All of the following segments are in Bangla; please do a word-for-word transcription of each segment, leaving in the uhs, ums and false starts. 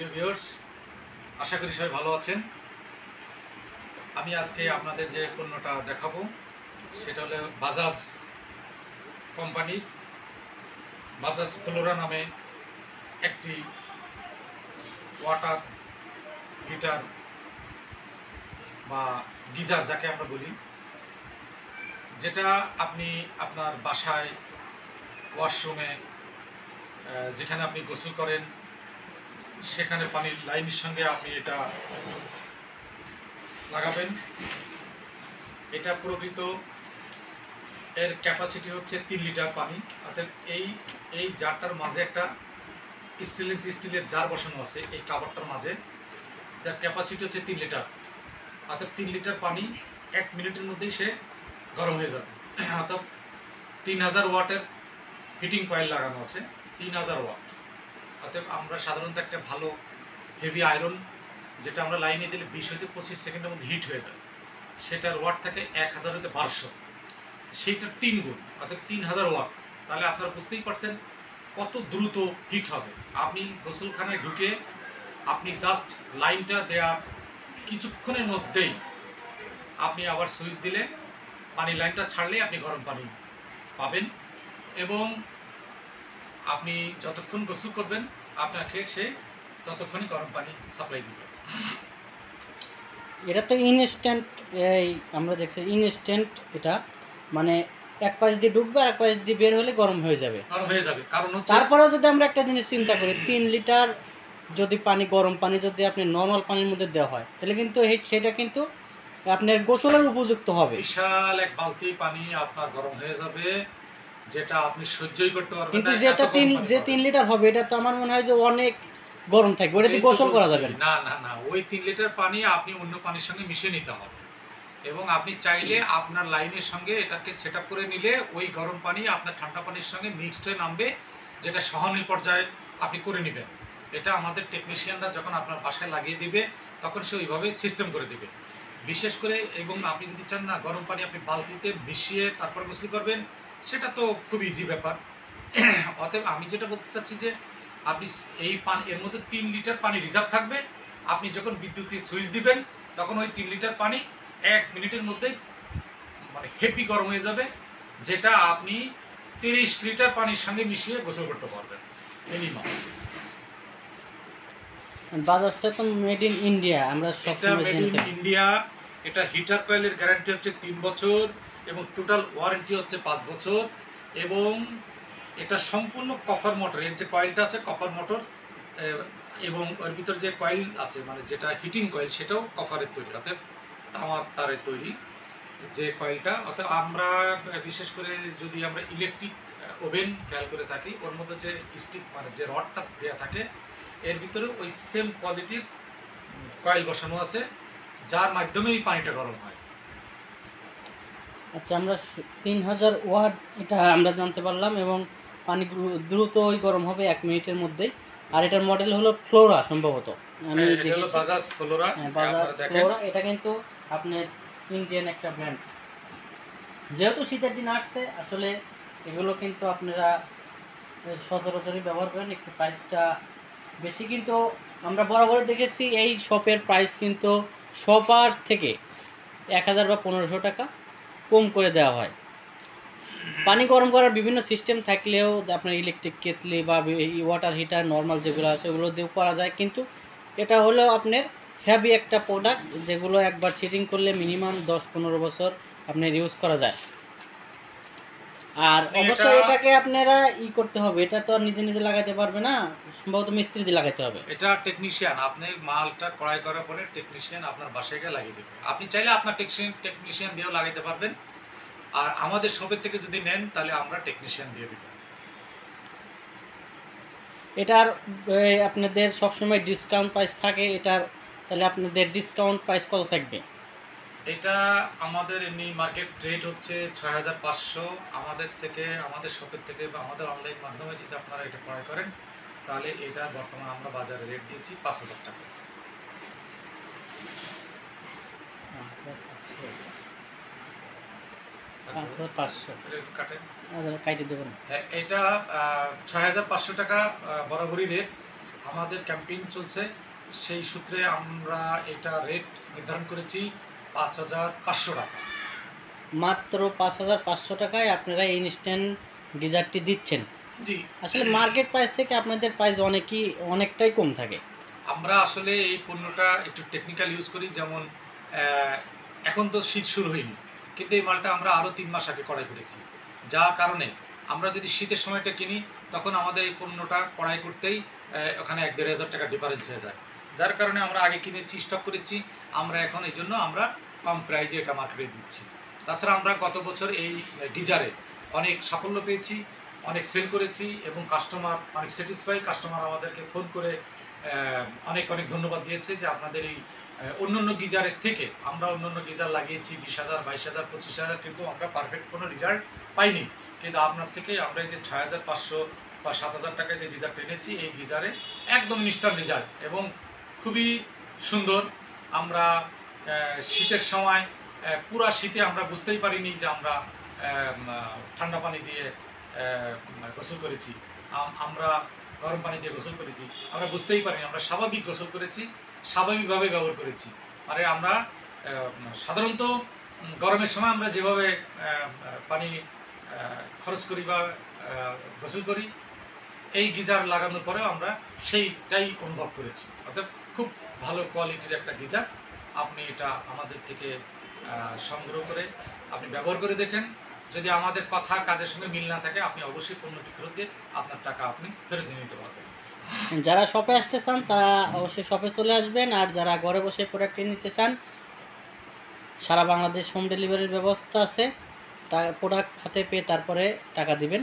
প্রিয় ভিউয়ার্স আশা করি সবাই ভালো আছেন। আমি আজকে আপনাদের যে পণ্যটা দেখাবো সেটা হলো বাজাজ কোম্পানি বাজাজ ফ্লোরা নামে একটি ওয়াটার হিটার বা গিজার যাকে আমরা বলি, যেটা আপনি আপনার বাসায় ওয়াশরুমে যেখানে আপনি গোসল করেন সেখানে পানির লাইনের সঙ্গে আপনি এটা লাগাবেন। এটা প্রকৃত এর ক্যাপাসিটি হচ্ছে তিন লিটার পানি। অর্থাৎ এই এই জারটার মাঝে একটা স্টেনলেস স্টিলের জার বসানো আছে এই কাভারটার মাঝে, যার ক্যাপাসিটি হচ্ছে তিন লিটার। অর্থাৎ তিন লিটার পানি এক মিনিটের মধ্যেই সে গরম হয়ে যাবে। অর্থাৎ তিন হাজার ওয়াটের হিটিং কয়েল লাগানো আছে, তিন হাজার ওয়াট। অতএব আমরা সাধারণত একটা ভালো হেভি আয়রন যেটা আমরা লাইনে দিলে বিশ হইতে পঁচিশ সেকেন্ডের মধ্যে হিট হয়ে যায়, সেটার ওয়াট থাকে এক হাজার হইতে বারোশো, সেইটার তিন গুণ অর্থাৎ তিন হাজার ওয়াট। তাহলে আপনারা বুঝতেই পারছেন কত দ্রুত হিট হবে। আপনি গোসলখানায় ঢুকে আপনি জাস্ট লাইনটা দেওয়ার কিছুক্ষণের মধ্যেই আপনি আবার সুইচ দিলে পানি লাইনটা ছাড়লেই আপনি গরম পানি পাবেন, এবং আপনি যতক্ষণ গোসল করবেন আপনাকে সে ততক্ষণই গরম পানি সাপ্লাই দেবে। এটা তো ইনস্ট্যান্ট, এই আমরা দেখছি ইনস্ট্যান্ট, এটা মানে এক পাশ দিয়ে ঢুকবে আর এক পাশ দিয়ে বের হলে গরম হয়ে যাবে গরম হয়ে যাবে কারণ হচ্ছে তারপরেও যদি আমরা একটা জিনিস চিন্তা করি, তিন লিটার যদি পানি গরম পানি যদি আপনি নর্মাল পানির মধ্যে দেওয়া হয় তাহলে কিন্তু সেটা কিন্তু আপনার গোসলের উপযুক্ত হবে। বিশাল এক বালতি পানি আপনার গরম হয়ে যাবে, যেটা আপনি সহ্যই করতে পারবেন না। কিন্তু যেটা তিন যে তিন লিটার হবে এটা তো আমার মনে হয় যে অনেক গরম থাকবে, ওটা দিয়ে গোসল করা যাবে না। না না ওই তিন লিটার পানি আপনি অন্য পানির সঙ্গে মিশিয়ে নিতে হবে, এবং আপনি চাইলে আপনার লাইনের সঙ্গে এটাকে সেটআপ করে নিলে ওই গরম পানি আপনার ঠান্ডা পানির সঙ্গে মিক্সড হয়ে নামবে, যেটা সহনীয় পর্যায়ে আপনি করে নেবেন। এটা আমাদের টেকনিশিয়ানরা যখন আপনার বাসায় লাগিয়ে দিবে তখন সে ওইভাবে সিস্টেম করে দেবে বিশেষ করে। এবং আপনি যদি চান না গরম পানি আপনি বালতিতে মিশিয়ে তারপর গোসল করবেন, সেটা তো খুব ইজি ব্যাপার। অতএব আমি যেটা বলতে চাচ্ছি যে আপনি এই পান এর মধ্যে তিন লিটার পানি রিজার্ভ থাকবে। আপনি যখন বিদ্যুতের সুইচ দিবেন তখন ওই তিন লিটার পানি এক মিনিটের মধ্যেই মানে হেভি গরম হয়ে যাবে, যেটা আপনি তিরিশ লিটার পানির সঙ্গে মিশিয়ে গোসল করতে পারবেন মিনিমাম। বাজাজটা তো মেড ইন ইন্ডিয়া, আমরা সবটা মেড ইন ইন্ডিয়া। এটা হিটার কয়েলের গ্যারান্টি হচ্ছে তিন বছর এবং টোটাল ওয়ারেন্টি হচ্ছে পাঁচ বছর, এবং এটা সম্পূর্ণ কপার মোটর। এর যে কয়েলটা আছে কপার মোটর, এবং ওর ভিতর যে কয়েল আছে মানে যেটা হিটিং কয়েল সেটাও কপারের তৈরি, অর্থাৎ তামার তারের তৈরি যে কয়েলটা। অর্থাৎ আমরা বিশেষ করে যদি আমরা ইলেকট্রিক ওভেন খেয়াল করে থাকি, ওর মধ্যে যে স্টিক মানে যে রডটা দেওয়া থাকে এর ভিতরে ওই সেম কোয়ালিটির কয়েল বসানো আছে, যার মাধ্যমে এই পানিটা গরম হয়। আচ্ছা, আমরা তিন হাজার ওয়াট এটা আমরা জানতে পারলাম, এবং পানি দ্রুতই গরম হবে এক মিনিটের মধ্যেই। আর এটার মডেল হলো ফ্লোরা, সম্ভবত আমি বাজাজ ফ্লোরা। বাজাজ ফ্লোরা এটা কিন্তু আপনার ইন্ডিয়ান একটা ব্র্যান্ড। যেহেতু শীতের দিন আসছে, আসলে এগুলো কিন্তু আপনারা সচরাচরই ব্যবহার করেন, একটু প্রাইসটা বেশি। কিন্তু আমরা বরাবর দেখেছি এই শপের প্রাইস কিন্তু শপার থেকে এক হাজার বা পনেরোশো টাকা কম করে দেওয়া হয়। পানি গরম করার বিভিন্ন সিস্টেম থাকলেও আপনার ইলেকট্রিক কেটলি বা ওয়াটার হিটার নর্মাল যেগুলো আছে ওগুলো দিয়েও করা যায়, কিন্তু এটা হলো আপনার হেভি একটা প্রোডাক্ট যেগুলো একবার সেটিং করলে মিনিমাম দশ পনেরো বছর আপনার ইউজ করা যায়। আর অবশ্যই এটাকে আপনারা ই করতে হবে, এটা তো নিজে নিজে লাগাতে পারবে না, সম্ভবত মিস্ত্রি দিয়ে লাগাতে হবে। এটা টেকনিশিয়ান, আপনি মালটা কড়াই করার পরে টেকনিশিয়ান আপনার বাসায় গিয়ে লাগিয়ে দেবে। আপনি চাইলে আপনার টেকনিশিয়ান টেকনিশিয়ান দিয়েও লাগাতে পারবেন, আর আমাদের শপের থেকে যদি নেন তাহলে আমরা টেকনিশিয়ান দিয়ে দেব। এটার আপনাদের সবসময় ডিসকাউন্ট প্রাইস থাকে, এটার তাহলে আপনাদের ডিসকাউন্ট প্রাইস কত থাকবে? এটা আমাদের এমনি মার্কেট রেট হচ্ছে ছয় হাজার পাঁচশো। আমাদের থেকে আমাদের শপের থেকে বা আমাদের অনলাইন মাধ্যমে যদি আপনারা এটা ক্রয় করেন তাহলে এটা বর্তমান আমরা বাজারে রেট দিয়েছি পাঁচ হাজার টাকা। এটা ছয় হাজার পাঁচশো টাকা বরাবরই রেট। আমাদের ক্যাম্পেইন চলছে সেই সূত্রে আমরা এটা রেট নির্ধারণ করেছি পাঁচ হাজার পাঁচশো টাকা। মাত্র পাঁচ হাজার পাঁচশো টাকায় আপনারা ইনস্ট্যান্ট গিজারটি দিচ্ছেন। জি, আসলে মার্কেট প্রাইস থেকে আপনাদের প্রাইস অনেকই অনেকটাই কম থাকে। আমরা আসলে এই পণ্যটা একটু টেকনিক্যাল ইউজ করি, যেমন এখন তো শীত শুরু হয়নি, কিন্তু এই মালটা আমরা আরও তিন মাস আগে কড়াই করেছি, যার কারণে আমরা যদি শীতের সময়টা কিনি তখন আমাদের এই পণ্যটা কড়াই করতেই ওখানে এক দেড় হাজার টাকা ডিফারেন্স হয়ে যায়, যার কারণে আমরা আগে কিনেছি, স্টক করেছি, আমরা এখন এই জন্য আমরা কম প্রাইজে এটা মার্কেটে দিচ্ছি। তাছাড়া আমরা গত বছর এই গিজারে অনেক সাফল্য পেয়েছি, অনেক সেল করেছি এবং কাস্টমার অনেক স্যাটিসফাই, কাস্টমার আমাদেরকে ফোন করে অনেক অনেক ধন্যবাদ দিয়েছে যে আপনাদের এই অন্য অন্য গিজারের থেকে আমরা অন্য অন্য গিজার লাগিয়েছি বিশ হাজার বাইশ হাজার পঁচিশ হাজার কিন্তু আমরা পারফেক্ট কোনো রেজাল্ট পাইনি, কিন্তু আপনার থেকে আমরা এই যে ছয় হাজার পাঁচশো বা সাত হাজার টাকায় যে গিজার কিনেছি এই গিজারে একদম ইনস্ট্যান্ট রেজাল্ট এবং খুবই সুন্দর। আমরা শীতের সময় পুরা শীতে আমরা বুঝতেই পারিনি যে আমরা ঠান্ডা পানি দিয়ে গোসল করেছি, আমরা গরম পানি দিয়ে গোসল করেছি, আমরা বুঝতেই পারিনি, আমরা স্বাভাবিক গোসল করেছি, স্বাভাবিকভাবে ব্যবহার করেছি। আরে আমরা সাধারণত গরমের সময় আমরা যেভাবে পানি খরচ করি বা গোসল করি এই গিজার লাগানোর পরেও আমরা সেইটাই অনুভব করেছি। অর্থাৎ খুব ভালো কোয়ালিটির একটা গিজার, আপনি এটা আমাদের থেকে সংগ্রহ করে আপনি ব্যবহার করে দেখেন, যদি আমাদের কথা কাজের সঙ্গে মিল না থাকে আপনি অবশ্যই পণ্যটি ফেরত দিয়ে আপনার টাকা আপনি ফেরত নিয়ে নিতে পারবেন। যারা শপে আসতে চান তারা অবশ্যই শপে চলে আসবেন, আর যারা ঘরে বসে প্রোডাক্টটি নিতে চান সারা বাংলাদেশ হোম ডেলিভারির ব্যবস্থা আছে, প্রোডাক্ট হাতে পেয়ে তারপরে টাকা দিবেন,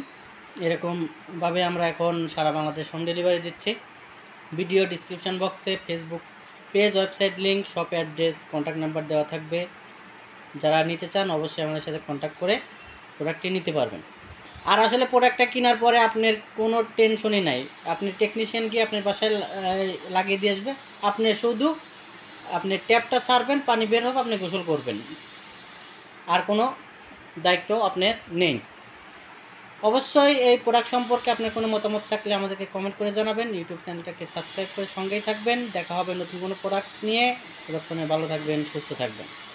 এরকমভাবে আমরা এখন সারা বাংলাদেশ হোম ডেলিভারি দিচ্ছি। ভিডিও ডিসক্রিপশান বক্সে Facebook page, website link, shop address, contact number দেওয়া থাকবে, যারা নিতে চান অবশ্যই আমাদের সাথে কন্ট্যাক্ট করে প্রোডাক্টটি নিতে পারবেন। আর আসলে প্রোডাক্টটা কেনার পরে আপনার কোনো টেনশনই নাই, আপনি টেকনিশিয়ান গিয়ে আপনার বাসায় লাগিয়ে দিয়ে আসবে, আপনি শুধু আপনি ট্যাপটা সারবেন, পানি বের হবে, আপনি গোসল করবেন, আর কোনো দায়িত্ব আপনার নেই। অবশ্যই এই প্রোডাক্ট সম্পর্কে আপনার কোনো মতামত থাকলে আমাদেরকে কমেন্ট করে জানাবেন। ইউটিউব চ্যানেলটাকে সাবস্ক্রাইব করে সঙ্গেই থাকবেন, দেখা হবে নতুন কোনো প্রোডাক্ট নিয়ে। ততক্ষণে ভালো থাকবেন, সুস্থ থাকবেন।